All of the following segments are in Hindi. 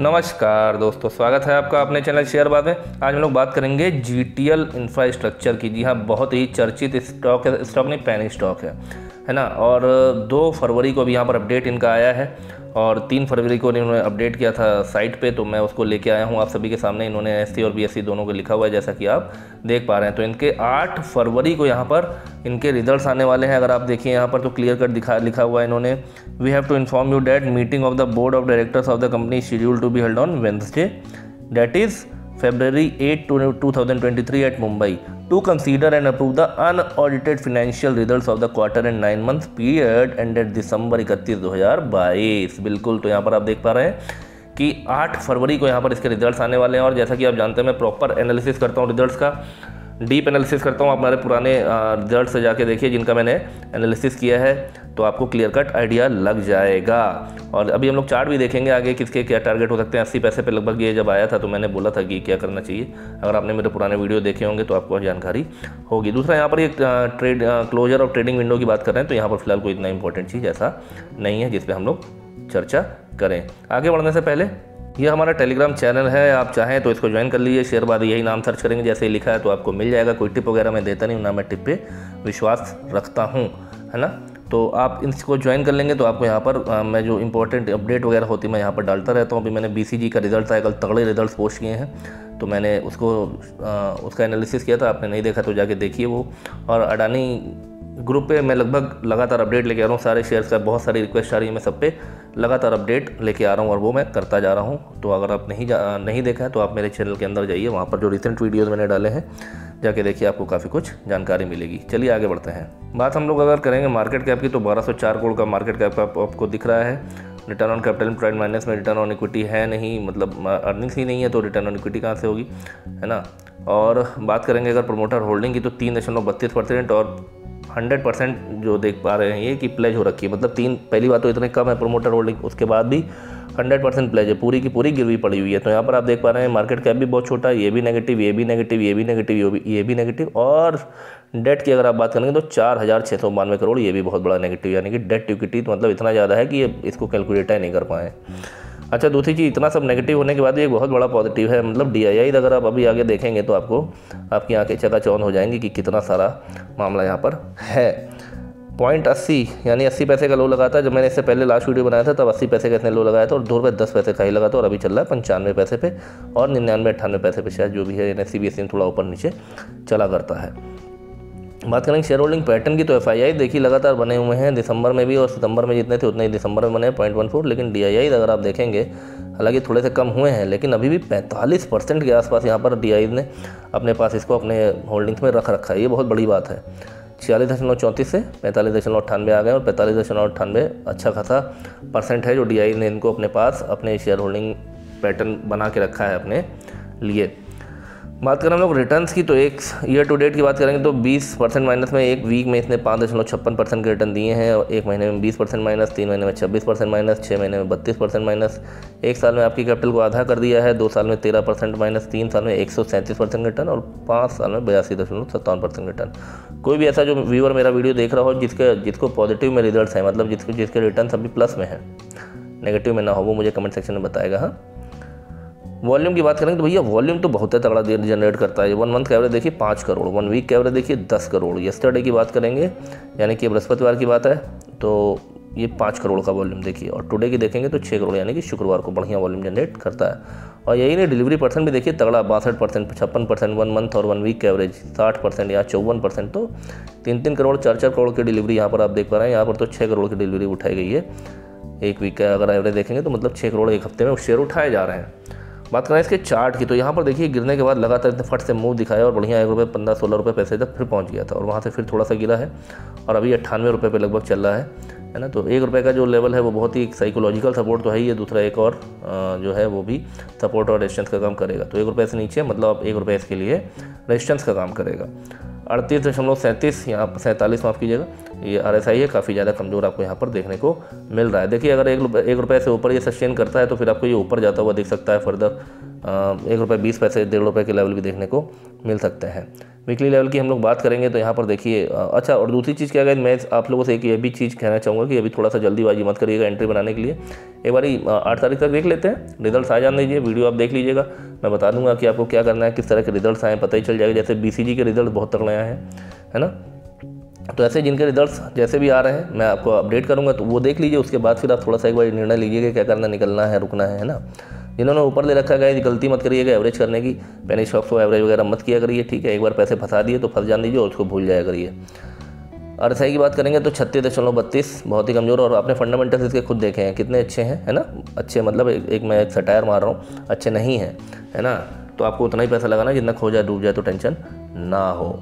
नमस्कार दोस्तों, स्वागत है आपका अपने चैनल शेयर बाज़ार में। आज हम लोग बात करेंगे जीटीएल इंफ्रास्ट्रक्चर की। जी हाँ, बहुत ही चर्चित स्टॉक नहीं, पैनिक स्टॉक है ना। और 2 फरवरी को भी यहाँ पर अपडेट इनका आया है और 3 फरवरी को इन्होंने अपडेट किया था साइट पे, तो मैं उसको लेके आया हूँ आप सभी के सामने। इन्होंने एससी और बीएससी दोनों को लिखा हुआ है, जैसा कि आप देख पा रहे हैं। तो इनके 8 फरवरी को यहाँ पर इनके रिजल्ट्स आने वाले हैं। अगर आप देखिए यहाँ पर तो क्लियर कट लिखा हुआ है इन्होंने, we have to inform you that meeting of the board of directors of the company schedule to be held on Wednesday that is February 8, 2023 at Mumbai to consider and approve the unaudited financial results of the quarter and 9 month period ended December 31, 2022। बिल्कुल, तो यहाँ पर आप देख पा रहे हैं कि 8 फरवरी को यहाँ पर इसके रिजल्ट्स आने वाले हैं। और जैसा कि आप जानते हैं, मैं प्रॉपर एनालिसिस करता हूँ, रिजल्ट्स का डीप एनालिसिस करता हूँ। आप हमारे पुराने रिजल्ट से जाके देखिए जिनका मैंने एनालिसिस किया है, तो आपको क्लियर कट आइडिया लग जाएगा। और अभी हम लोग चार्ट भी देखेंगे आगे किसके क्या टारगेट हो सकते हैं। 80 पैसे पे लगभग ये जब आया था तो मैंने बोला था कि क्या करना चाहिए। अगर आपने मेरे पुराने वीडियो देखे होंगे तो आपको जानकारी होगी। दूसरा, यहाँ पर एक ट्रेड क्लोजर और ट्रेडिंग विंडो की बात कर रहे हैं, तो यहाँ पर फिलहाल कोई इतना इंपॉर्टेंट चीज़ ऐसा नहीं है जिस पर हम लोग चर्चा करें। आगे बढ़ने से पहले, यह हमारा टेलीग्राम चैनल है, आप चाहें तो इसको ज्वाइन कर लीजिए। शेयर बाज़ार यही नाम सर्च करेंगे, जैसे ही लिखा है तो आपको मिल जाएगा। कोई टिप वगैरह मैं देता नहीं हूँ, ना मैं टिप पे विश्वास रखता हूँ, है ना। तो आप इसको ज्वाइन कर लेंगे तो आपको यहाँ पर मैं जो इंपॉर्टेंट अपडेट वगैरह होती है मैं यहाँ पर डालता रहता हूँ। अभी मैंने बीसीजी का रिजल्ट आया, कल तगड़े रिजल्ट्स पोस्ट किए हैं, तो मैंने उसका एनालिसिस किया था। आपने नहीं देखा तो जाके देखिए वो। और अडानी ग्रुप पे मैं लगभग लगातार अपडेट लेके आ रहा हूँ, सारे शेयर्स का बहुत सारी रिक्वेस्ट आ रही है, मैं सब पे लगातार अपडेट लेके आ रहा हूँ और वो मैं करता जा रहा हूँ। तो अगर आप नहीं देखा है तो आप मेरे चैनल के अंदर जाइए, वहाँ पर जो रिसेंट वीडियोस मैंने डाले हैं जाके देखिए, आपको काफ़ी कुछ जानकारी मिलेगी। चलिए आगे बढ़ते हैं। बात हम लोग अगर करेंगे मार्केट कैप की, तो 1204 करोड़ का मार्केट कैप आपको दिख रहा है। Return on capital employed minus में रिटर्न ऑन इक्विटी है नहीं, मतलब अर्निंग्स ही नहीं है, तो रिटर्न ऑन इक्विटी कहाँ से होगी, है ना। और बात करेंगे अगर प्रमोटर होल्डिंग की, तो 3.32% और 100% जो देख पा रहे हैं ये कि प्लेज हो रखी है। मतलब पहली बात तो इतने कम है प्रोमोटर होल्डिंग, उसके बाद भी 100% प्लेज है, पूरी की पूरी गिरवी पड़ी हुई है। तो यहाँ पर आप देख पा रहे हैं मार्केट कैप भी बहुत छोटा है, ये भी नेगेटिव, ये भी नेगेटिव, ये भी नेगेटिव, ये भी नेगेटिव। और डेट की अगर आप बात करेंगे तो 4692 करोड़, ये भी बहुत बड़ा नेगेटिव, यानी कि डेट इक्विटी तो मतलब इतना ज़्यादा है कि ये इसको कैलकुलेट ही नहीं कर पाए। अच्छा, दूसरी चीज़, इतना सब नेगेटिव होने के बाद ये बहुत बड़ा पॉजिटिव है। मतलब DII अगर आप अभी आगे देखेंगे तो आपको आपकी आंखें चकाचौंध हो जाएंगी कि कितना सारा मामला यहाँ पर है। 0.80 यानी 80 पैसे का लो लगा था। जब मैंने इससे पहले लास्ट वीडियो बनाया था तब 80 पैसे का इसने लो लगाया था और 2 रुपये 10 पैसे का ही लगा था, और अभी चल रहा है 95 पैसे पे और 99-98 पैसे पे शायद, जो भी है। यानी CBSE थोड़ा ऊपर नीचे चला करता है। बात करेंगे शेयर होल्डिंग पैटर्न की, तो FII देखिए लगातार बने हुए हैं, दिसंबर में भी, और सितंबर में जितने थे उतने ही दिसंबर में बने 0.14। लेकिन DII अगर आप देखेंगे, हालांकि थोड़े से कम हुए हैं, लेकिन अभी भी 45% के आसपास यहाँ पर DII ने अपने पास इसको अपने होल्डिंग्स में रख रखा है। ये बहुत बड़ी बात है। 46.34 से 45.98 आ गए, और 45.98 अच्छा खासा परसेंट है जो DII ने इनको अपने पास अपने शेयर होल्डिंग पैटर्न बना के रखा है अपने लिए। बात करें हम लोग रिटर्न्स की, तो एक ईयर टू डेट की बात करेंगे तो 20% माइनस में, एक वीक में इसने 5.56% के रिटर्न दिए हैं, और एक महीने में 20% माइनस, 3 महीने में 26% माइनस, 6 महीने में 32% माइनस, 1 साल में आपकी कैपिटल को आधा कर दिया है, 2 साल में 13% माइनस, 3 साल में 137% रिटर्न, और 5 साल में 82.57% रिटर्न। कोई भी ऐसा जो व्यूअर मेरा वीडियो देख रहा हो जिसको पॉजिटिव में रिजल्ट है, मतलब जिसके रिटर्न अभी प्लस में है, नेगेटिव में ना हो, वो मुझे कमेंट सेक्शन में बताएगा। हाँ, वॉल्यूम की बात करेंगे तो भैया वॉल्यूम तो बहुत है, तगड़ा जनरेट करता है। 1 मंथ का एवरेज देखिए 5 करोड़, 1 वीक का एवरेज देखिए 10 करोड़। यस्टरडे की बात करेंगे, यानी कि बृहस्पतिवार की बात है, तो ये 5 करोड़ का वॉल्यूम देखिए, और टुडे की देखेंगे तो 6 करोड़, यानी कि शुक्रवार को बढ़िया वॉल्यूम जनरेट करता है। और यही नहीं, डिलीवरी परसेंट भी देखिए तगड़ा, 62%, 56%, 1 मंथ और 1 वीक का एवरेज 60%, यहाँ 54%। तो 3-3 करोड़, 4-4 करोड़ की डिलीवरी यहाँ पर आप देख पा रहे हैं। यहाँ पर तो 6 करोड़ की डिलीवरी उठाई गई है, 1 वीक का अगर एवरेज देखेंगे तो मतलब 6 करोड़ एक हफ्ते में शेयर उठाए जा रहे हैं। बात करें इसके चार्ट की, तो यहाँ पर देखिए गिरने के बाद लगातार फट से मूव दिखाया, और बढ़िया ₹1, 15-16 पैसे तक फिर पहुँच गया था, और वहाँ से फिर थोड़ा सा गिरा है, और अभी ₹98 पे लगभग चल रहा है ना। तो ₹1 का जो लेवल है वो बहुत ही साइकोलॉजिकल सपोर्ट तो है ही है, दूसरा एक और जो है वो भी सपोर्ट और रेजिस्टेंस का काम करेगा। तो ₹1 से नीचे मतलब ₹1 इसके लिए रेजिस्टेंस का काम करेगा। 38.37 यहाँ पर 47 माफ़ कीजिएगा, ये RSI है, काफ़ी ज़्यादा कमज़ोर आपको यहाँ पर देखने को मिल रहा है। देखिए अगर ₹1 से ऊपर ये सस्टेन करता है तो फिर आपको ये ऊपर जाता हुआ दिख सकता है फर्दर, 1 रुपये 20 पैसे 1.5 रुपये के लेवल भी देखने को मिल सकते हैं। वीकली लेवल की हम लोग बात करेंगे तो यहाँ पर देखिए, अच्छा और दूसरी चीज़ क्या है, मैं आप लोगों से एक ये भी चीज़ कहना चाहूँगा कि अभी थोड़ा सा जल्दीबाजी मत करिएगा एंट्री बनाने के लिए। एक बार 8 तारीख तक देख लेते हैं, रिजल्ट आ जाने दीजिए, वीडियो आप देख लीजिएगा, मैं बता दूंगा कि आपको क्या करना है, किस तरह के रिजल्ट आए पता ही चल जाएगा। जैसे BCG के रिजल्ट बहुत तगड़े आए हैं, है ना, तो ऐसे जिनके रिजल्ट्स जैसे भी आ रहे हैं मैं आपको अपडेट करूंगा, तो वो देख लीजिए। उसके बाद फिर आप थोड़ा सा एक बार निर्णय लीजिएगा क्या करना, निकलना है, रुकना है ना। जिन्होंने ऊपर ले रखा गया गलती मत करिएगा एवरेज करने की, पैनिक स्टॉक्स को एवरेज वगैरह मत किया करिए, ठीक है। एक बार पैसे फंसा दिए तो फंस जान दीजिए और उसको भूल जाया करिए। RSI की बात करेंगे तो 36.32 बहुत ही कमज़ोर, और आपने फंडामेंटल्स इसके खुद देखे हैं कितने अच्छे हैं, है ना। अच्छे मतलब एक मैं एक सटायर मार रहा हूँ, अच्छे नहीं हैं, है ना। तो आपको उतना ही पैसा लगाना जितना खो जाए, डूब जाए तो टेंशन ना हो।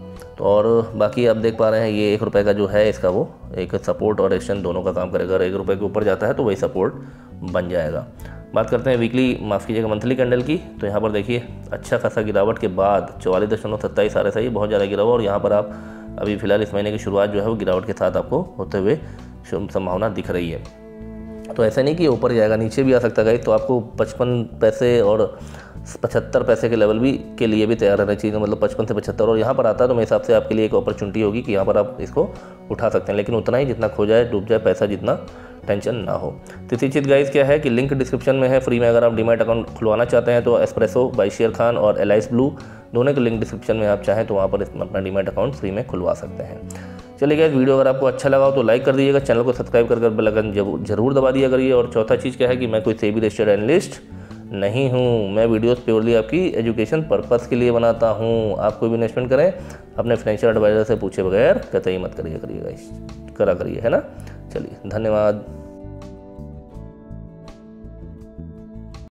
और बाकी आप देख पा रहे हैं ये 1 रुपये का जो है इसका वो एक सपोर्ट और एक्शन दोनों का काम करेगा। अगर 1 रुपये के ऊपर जाता है तो वही सपोर्ट बन जाएगा। बात करते हैं वीकली, माफ़ कीजिएगा मंथली कैंडल की, तो यहाँ पर देखिए अच्छा खासा गिरावट के बाद 44.27 RSI बहुत ज़्यादा गिरा हुआ, और यहाँ पर आप अभी फ़िलहाल इस महीने की शुरुआत जो है वो गिरावट के साथ आपको होते हुए संभावना दिख रही है। तो ऐसा नहीं कि ऊपर जाएगा, नीचे भी आ सकता है। तो आपको 55 पैसे और 75 पैसे के लेवल भी के लिए भी तैयार रहना चाहिए, मतलब 55 से 75, और यहाँ पर आता है तो मेरे हिसाब से आपके लिए एक अपॉर्चुनिटी होगी कि यहाँ पर आप इसको उठा सकते हैं, लेकिन उतना ही जितना खो जाए, डूब जाए पैसा, जितना टेंशन ना हो। तीसरी चीज़ गाइस क्या है कि लिंक डिस्क्रिप्शन में है, फ्री में अगर आप डीमैट अकाउंट खुलवाना चाहते हैं तो एस्प्रेसो बाय शेयर खान और एलाइस ब्लू दोनों के लिंक डिस्क्रिप्शन में आप चाहें तो वहाँ पर अपना डीमैट अकाउंट फ्री में खुलवा सकते हैं। चलिए गाइस, वीडियो अगर आपको अच्छा लगा हो तो लाइक कर दीजिएगा, चैनल को सब्सक्राइब कर बेल आइकन जरूर दबा दिया करिए। और चौथा चीज़ क्या है कि मैं कोई सेबी रजिस्टर्ड एनालिस्ट नहीं हूँ, मैं वीडियोस प्योरली आपकी एजुकेशन पर्पस के लिए बनाता हूँ। आप कोई भी इन्वेस्टमेंट करें अपने फाइनेंशियल एडवाइज़र से पूछे बगैर कतई मत करिए करिए गाइस, करा करिए, है ना। चलिए, धन्यवाद।